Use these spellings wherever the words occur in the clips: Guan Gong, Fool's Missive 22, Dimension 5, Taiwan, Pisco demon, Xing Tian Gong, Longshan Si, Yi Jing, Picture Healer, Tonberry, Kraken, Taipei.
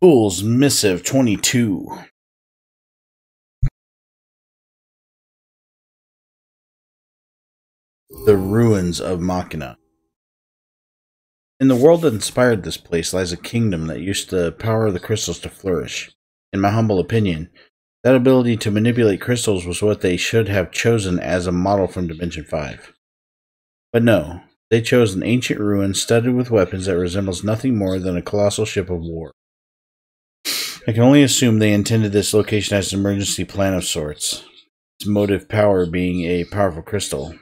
Fool's Missive 22. The Ruins of Machina. In the world that inspired this place lies a kingdom that used the power of the crystals to flourish. In my humble opinion, that ability to manipulate crystals was what they should have chosen as a model from Dimension 5. But no, they chose an ancient ruin studded with weapons that resembles nothing more than a colossal ship of war. I can only assume they intended this location as an emergency plan of sorts, its motive power being a powerful crystal.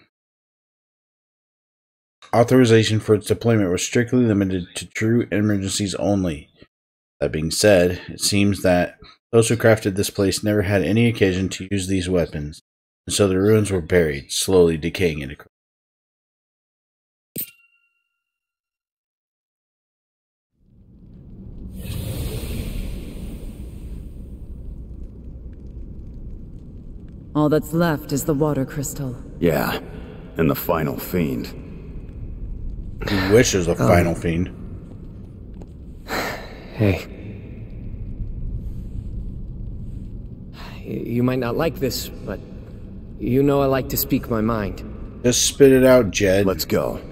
Authorization for its deployment was strictly limited to true emergencies only. That being said, it seems that those who crafted this place never had any occasion to use these weapons, and so the ruins were buried, slowly decaying into crystal. All that's left is the water crystal. Yeah, and the final fiend. He wishes a final fiend. Hey. You might not like this, but you know I like to speak my mind. Just spit it out, Jed. Let's go.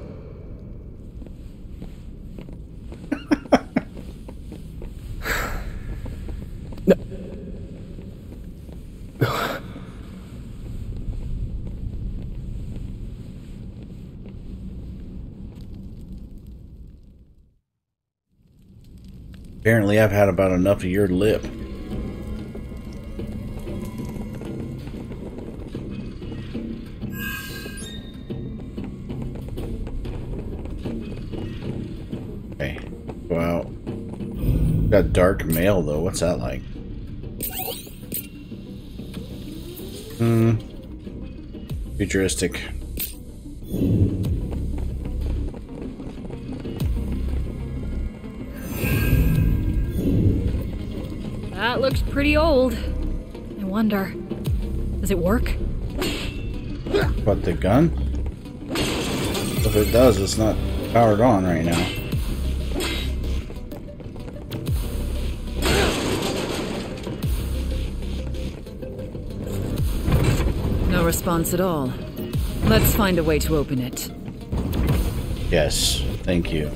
Apparently, I've had about enough of your lip. Okay, go out. Got dark mail though. What's that like? Hmm. Futuristic. That looks pretty old. I wonder, does it work? But the gun? If it does, it's not powered on right now. No response at all. Let's find a way to open it. Yes, thank you.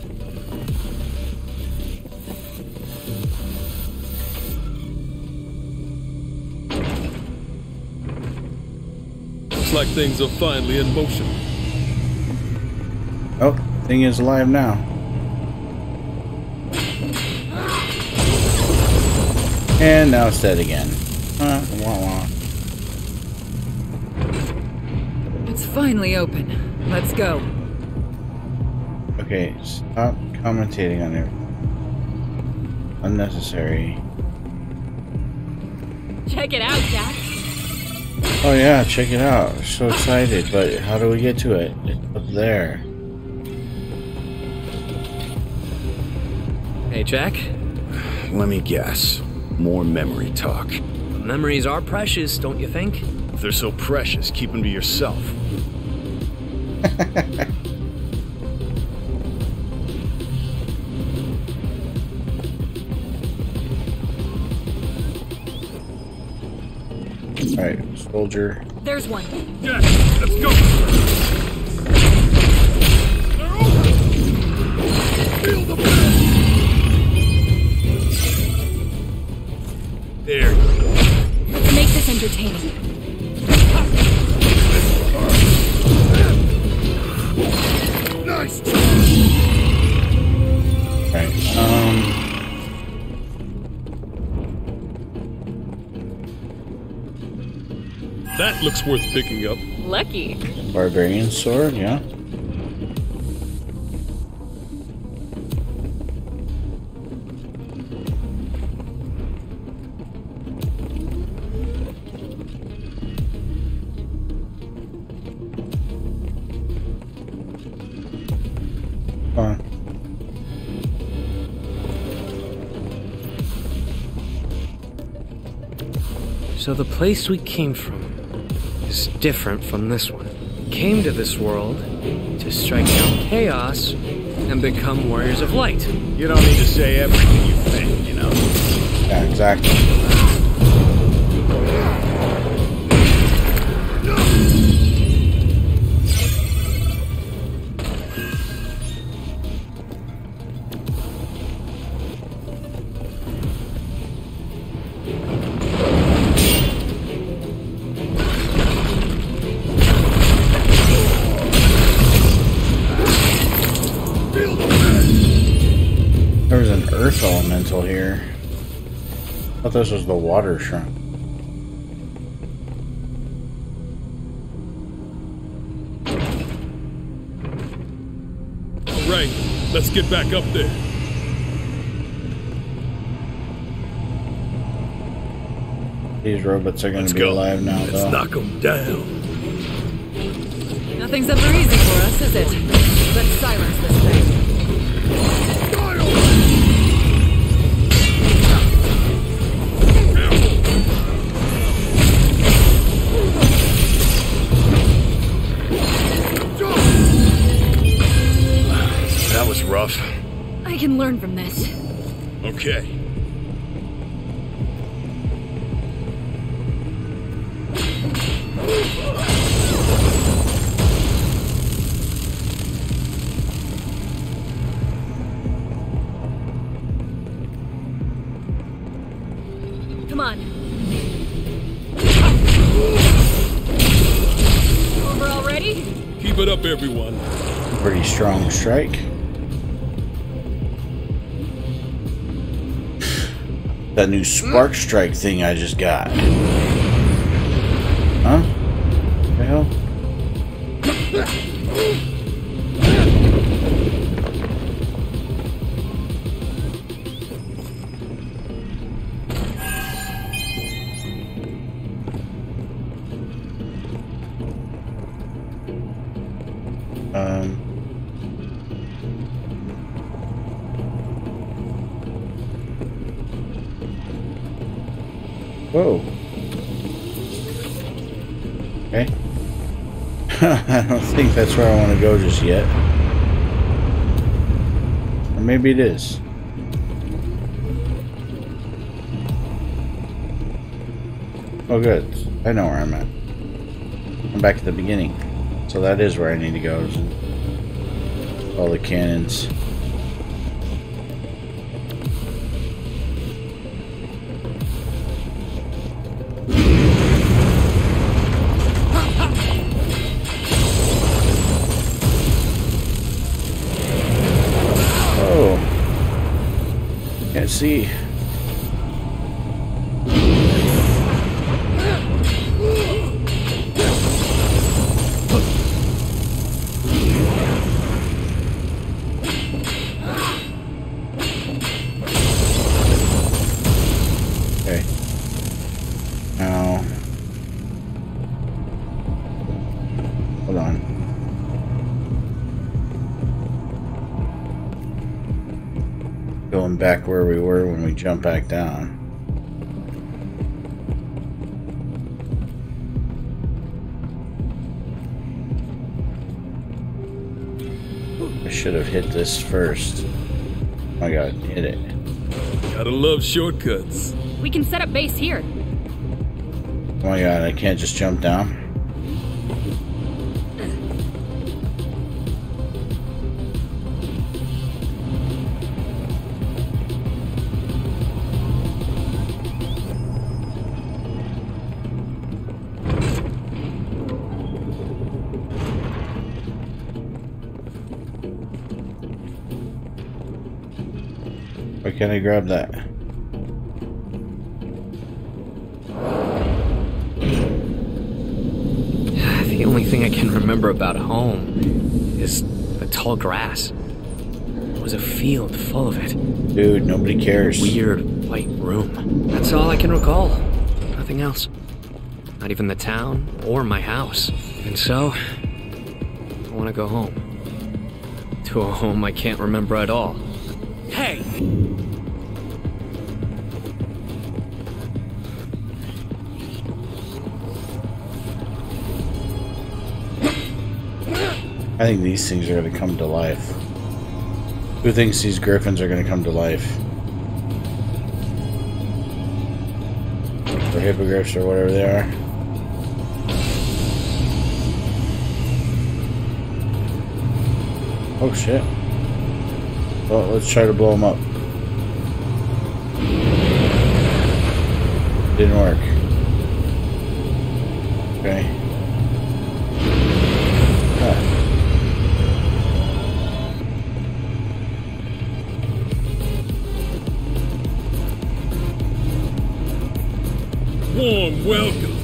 Looks like things are finally in motion. Oh, thing is alive now. And now it's dead again. Wah, wah. It's finally open. Let's go. Okay, stop commentating on everything. Unnecessary. Check it out, Jack. Oh yeah, check it out. I'm so excited, but how do we get to it? It's up there. Hey, Jack? Let me guess. More memory talk. Memories are precious, don't you think? If they're so precious, keep them to yourself. Alright, soldier. There's one. Yes, let's go. Feel the blast. There. To make this entertaining. Nice. Alright, that looks worth picking up. Lucky. Barbarian sword, yeah. So the place we came from is different from this one. Came to this world to strike down chaos and become warriors of light. You don't need to say everything you think, you know? Yeah, exactly. Elemental here. I thought this was the water shrimp. Right, let's get back up there. These robots are going to be alive now, though. Let's knock them down. Nothing's ever easy for us, is it? Let's silence this thing. Fire! Rough. I can learn from this. Okay. Come on. We're all ready? Keep it up, everyone. Pretty strong strike. That new spark strike thing I just got. Huh? The hell? Whoa. Okay. I don't think that's where I want to go just yet. Or maybe it is. Oh, good. I know where I'm at. I'm back at the beginning. So that is where I need to go. All the cannons. See. Okay. Now. Hold on. Going back where we were when we jump back down. I should have hit this first. Oh my god, hit it. Gotta love shortcuts. We can set up base here. Oh my god, I can't just jump down. Can I grab that? The only thing I can remember about home is the tall grass. It was a field full of it. Dude, nobody cares. Weird white room. That's all I can recall. Nothing else. Not even the town or my house. And so, I want to go home. To a home I can't remember at all. Hey! I think these things are going to come to life. Who thinks these griffins are going to come to life? Or hippogriffs or whatever they are. Oh shit. Well, let's try to blow them up. Didn't work. Okay. Ah. Warm welcome.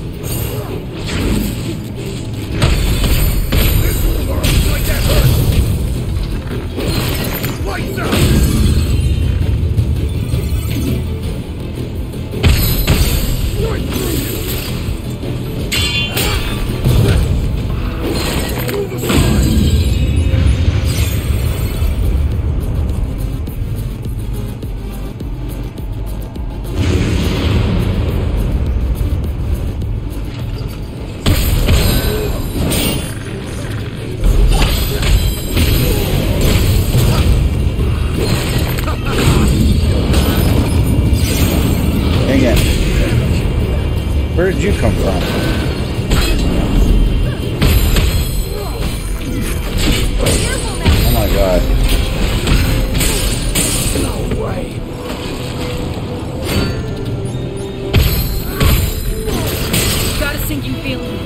Where did you come from? Oh my god. No way. Got a sinking feeling.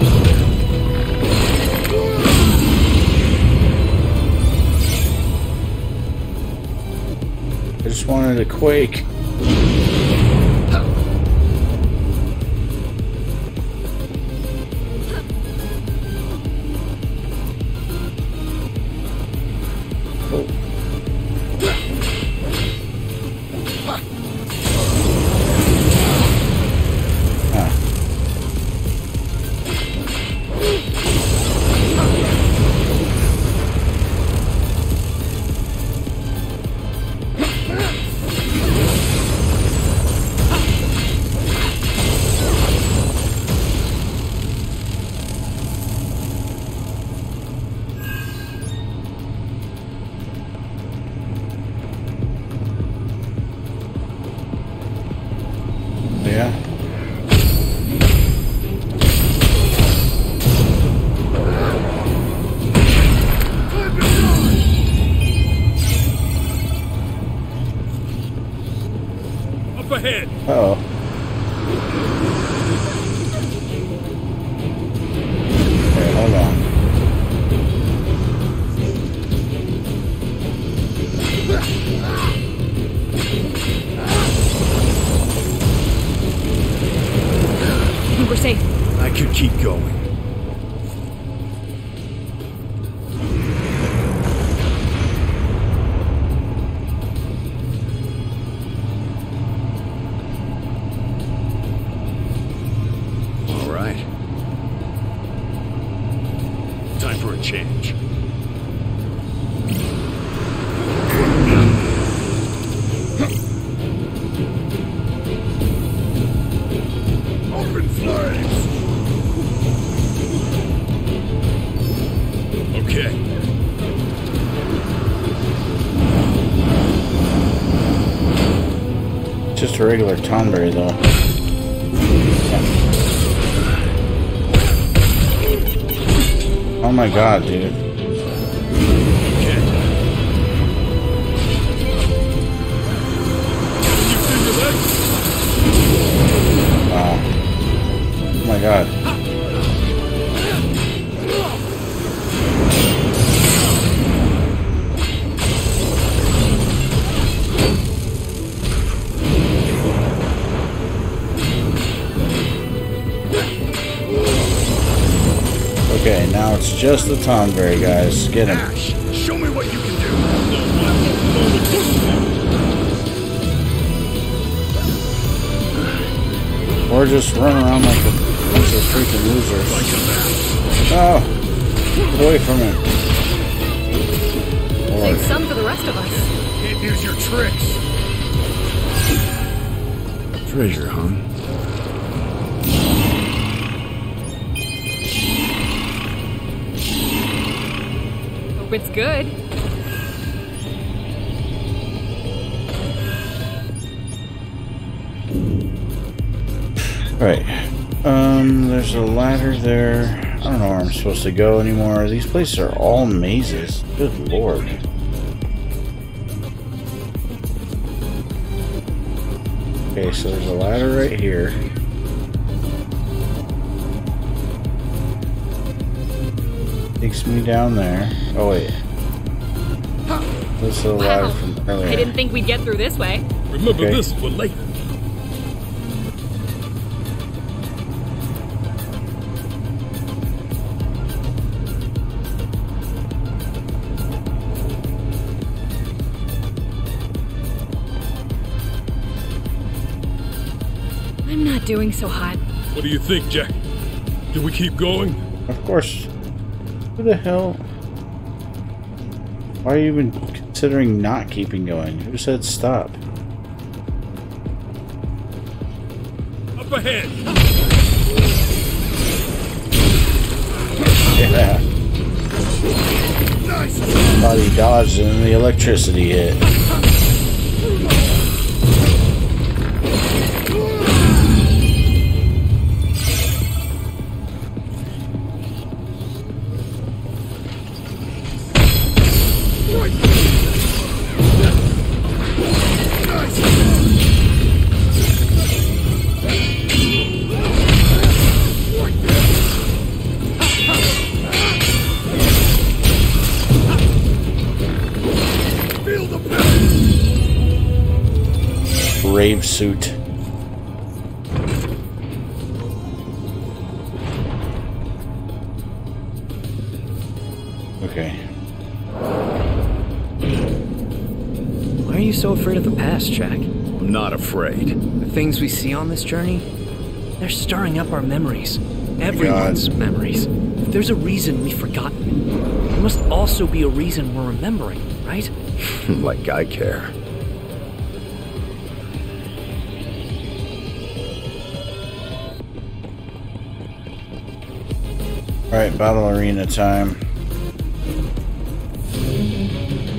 I just wanted to quake. Just a regular Tonberry, though. Yeah. Oh my god, dude. Wow. Oh my god. Okay, now it's just the Tonberry, guys. Get him. Ash, show me what you can do. Or just run around like a bunch of freaking losers. Oh, get away from him. Lord. Save some for the rest of us. Can't use your tricks. Treasure, huh? It's good. Right. There's a ladder there. I don't know where I'm supposed to go anymore. These places are all mazes. Good lord. Okay, so there's a ladder right here. Takes me down there. Oh wait. This is a ladder from earlier. I didn't think we'd get through this way. Remember this for later. I'm not doing so hot. What do you think, Jack? Do we keep going? Of course. Who the hell? Why are you even considering not keeping going? Who said stop? Up ahead! Yeah. Nice. Somebody dodged and the electricity hit. Brave suit. Okay. Why are you so afraid of the past, Jack? I'm not afraid. The things we see on this journey, they're stirring up our memories. Everyone's memories. If there's a reason we've forgotten, there must also be a reason we're remembering, right? Like I care. Alright, battle arena time.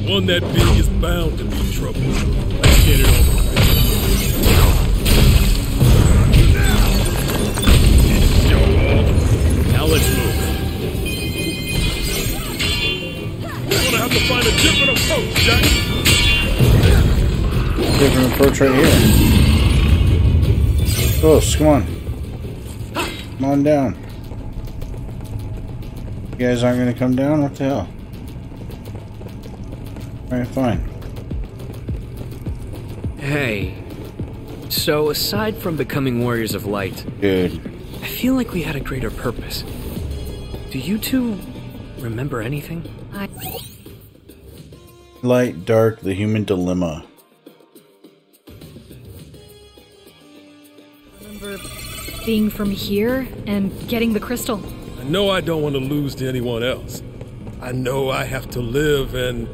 One that big is bound to be in trouble. Let's get it over. Now let's move. We're gonna have to find a different approach, Jack. Different approach right here. Close, come on. Come on down. You guys aren't gonna come down? What the hell? Alright, fine. Hey. So, aside from becoming warriors of light, dude, I feel like we had a greater purpose. Do you two remember anything? Light, dark, the human dilemma. I remember being from here and getting the crystal. I know I don't want to lose to anyone else. I know I have to live and...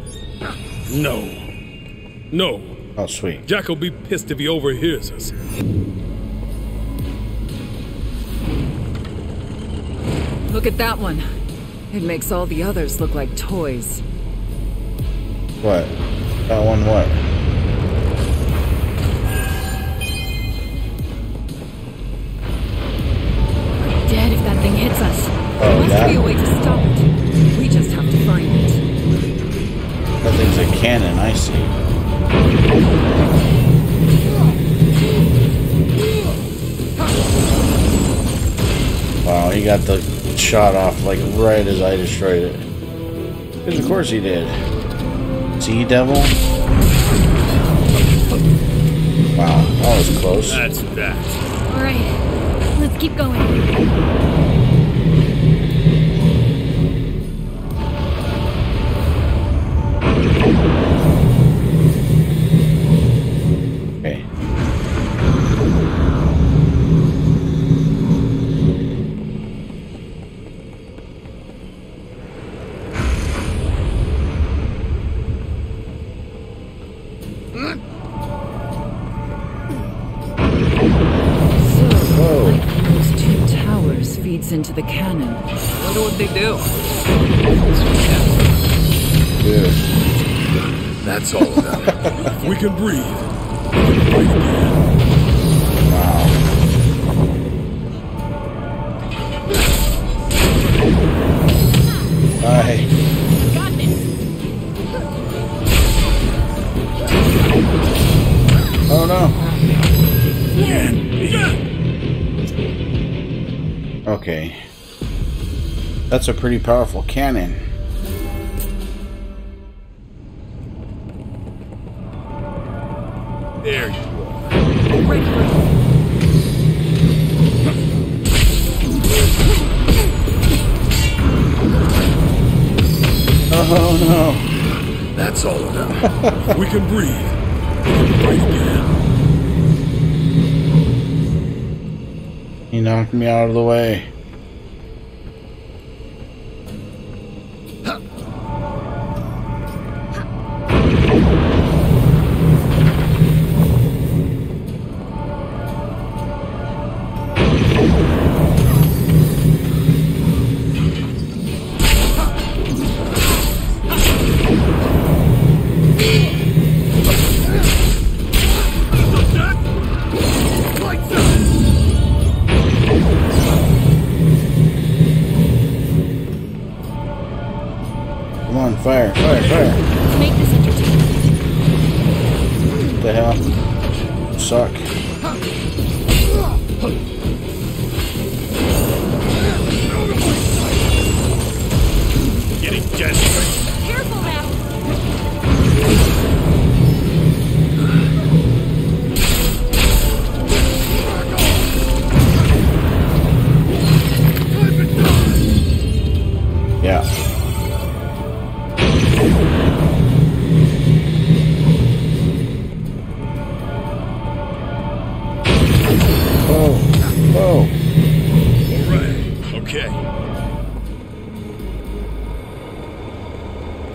No. No. Oh, sweet. Jack will be pissed if he overhears us. Look at that one. It makes all the others look like toys. What? That one what? We're dead if that thing hits us. There must be a way to stop it. We just have to find it. That thing's a cannon, I see. Wow, he got the shot off like right as I destroyed it. Because of course he did. Sea devil? Wow, that was close. That's that. Alright, let's keep going. Into the cannon. I wonder what they do. Yeah. That's all of that. We can breathe. Wow. Alright. Got this. Oh no. Okay. That's a pretty powerful cannon. There you are. Oh no. That's all of them. We can breathe. We can break again. He knocked me out of the way.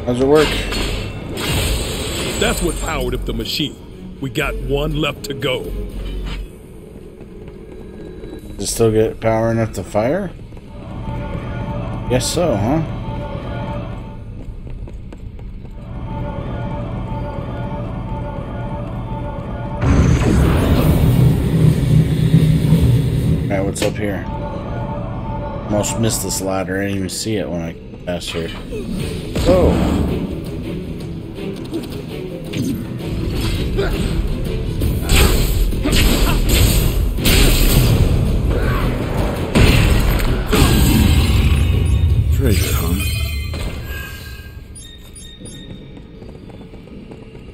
How's it work? That's what powered up the machine. We got one left to go. Does it still get power enough to fire? Guess so, huh? Alright, what's up here? Almost missed this ladder. I didn't even see it when I passed here. Oh! Treasure, huh?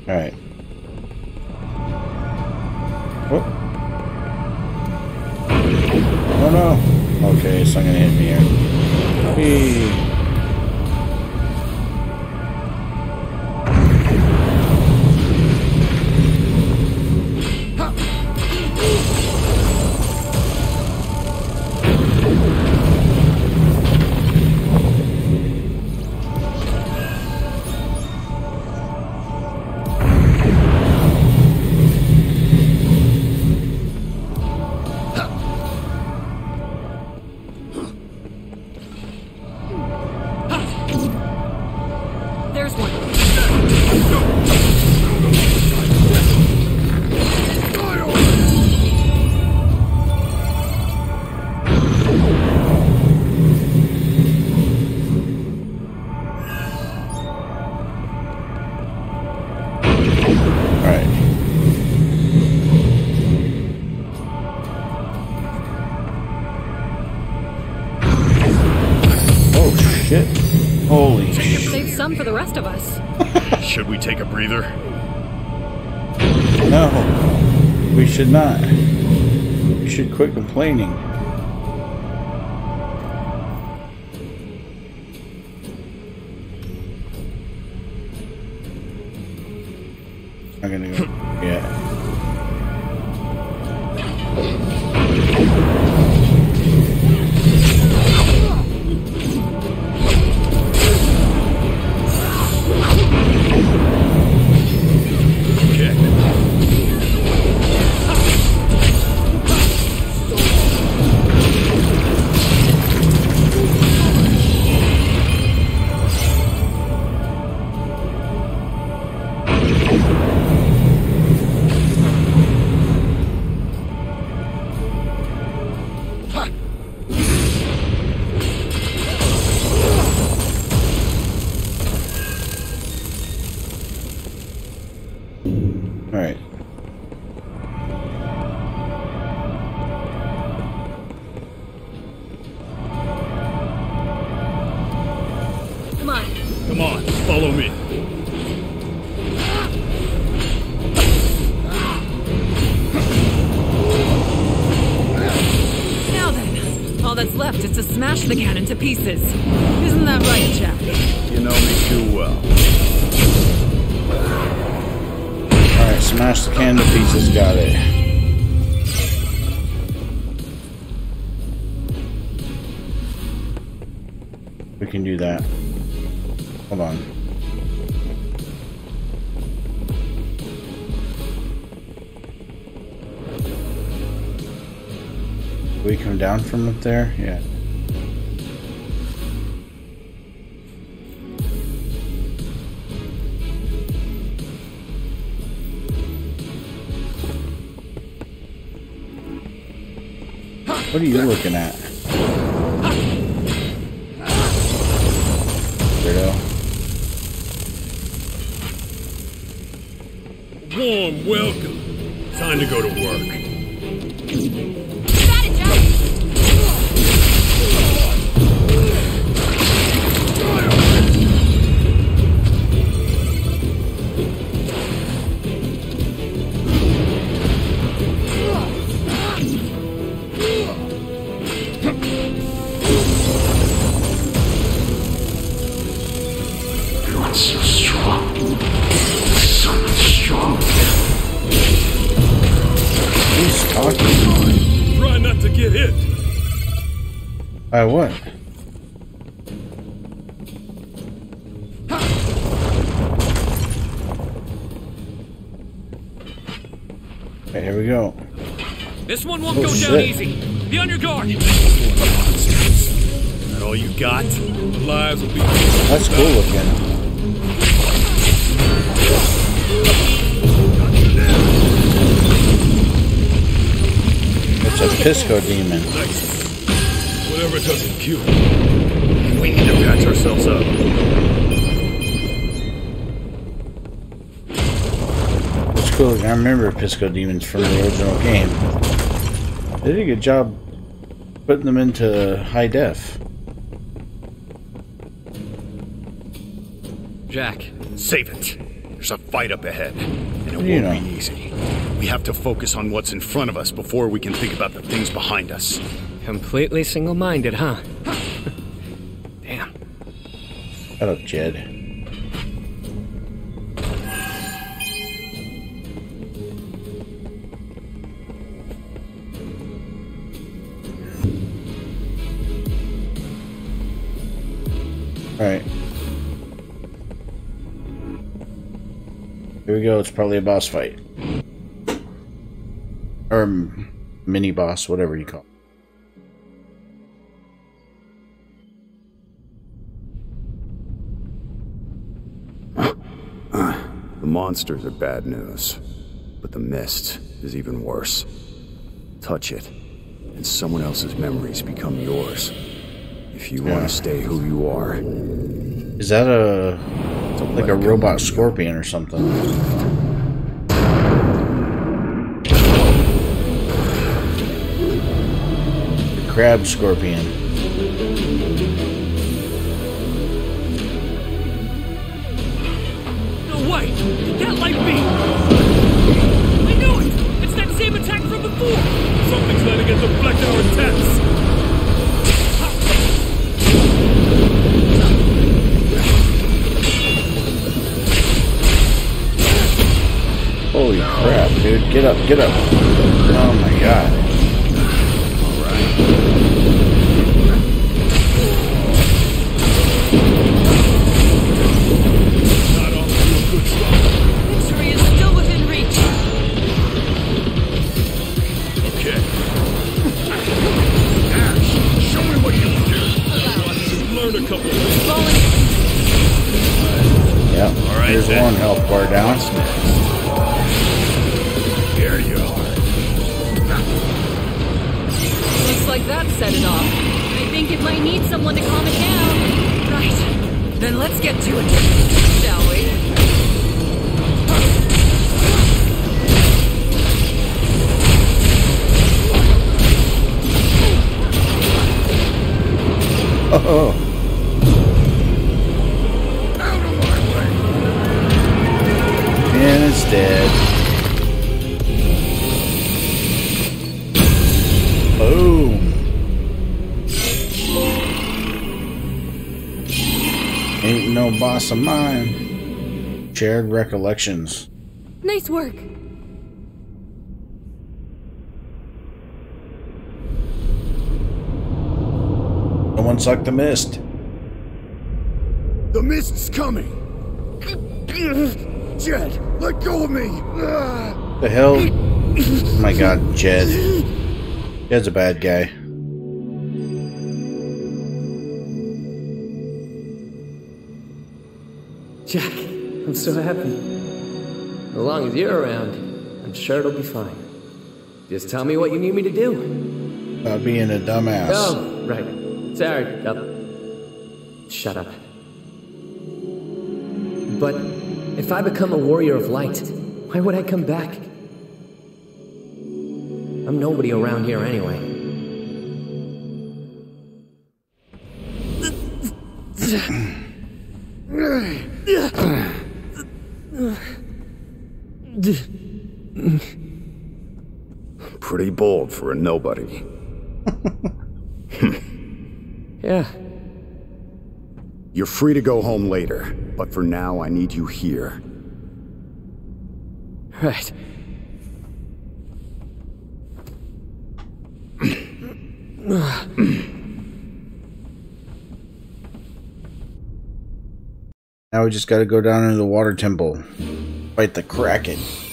All right. Oh. Oh no. Okay, so I'm gonna hit me here. Hey. For the rest of us. Should we take a breather? No, we should not. We should quit complaining. I'm gonna go. Yeah. is to smash the cannon to pieces. Isn't that right, chap? You know me too well. Alright, smash the cannon to pieces, got it. We can do that. Hold on. We come down from up there? Yeah. What are you looking at? Weirdo. Warm welcome. Time to go to work. By what? Okay, here we go. This one won't go down easy. Be on your guard. Is that all you got? The lives will be. That's cool looking. It's a Pisco demon. Nice. Whatever doesn't kill, we need to patch ourselves up. It's cool. I remember Pisco demons from the original game. They did a good job putting them into high def. Jack, save it. There's a fight up ahead, and it won't be easy. We have to focus on what's in front of us before we can think about the things behind us. Completely single-minded, huh? Damn. Shut up, Jed. Alright. Here we go, it's probably a boss fight. Or mini-boss, whatever you call it. Monsters are bad news, but the mist is even worse. Touch it, and someone else's memories become yours. If you want to stay who you are. Is that a like a robot scorpion or something? The crab scorpion. That light beam! I know it! It's that same attack from before! Something's letting it deflect our attacks! Holy crap, dude. Get up, get up. Oh my god. There's one health bar down. Here you are. Looks like that set it off. I think it might need someone to calm it down. Right. Then let's get to it, shall we? Oh. Dead. Boom. no boss of mine. Shared recollections. Nice work. Someone sucked the mist. The mist's coming. Jed, let go of me. The hell? Oh my God, Jed. Jed's a bad guy. Jack, I'm so happy. As long as you're around, I'm sure it'll be fine. Just tell me what you need me to do. About being a dumbass. Oh, right. Sorry, Dub. Shut up. But if I become a warrior of light, why would I come back? I'm nobody around here anyway. Pretty bold for a nobody. Yeah. You're free to go home later, but for now I need you here. Right. Now we just gotta go down into the water temple. Fight the Kraken.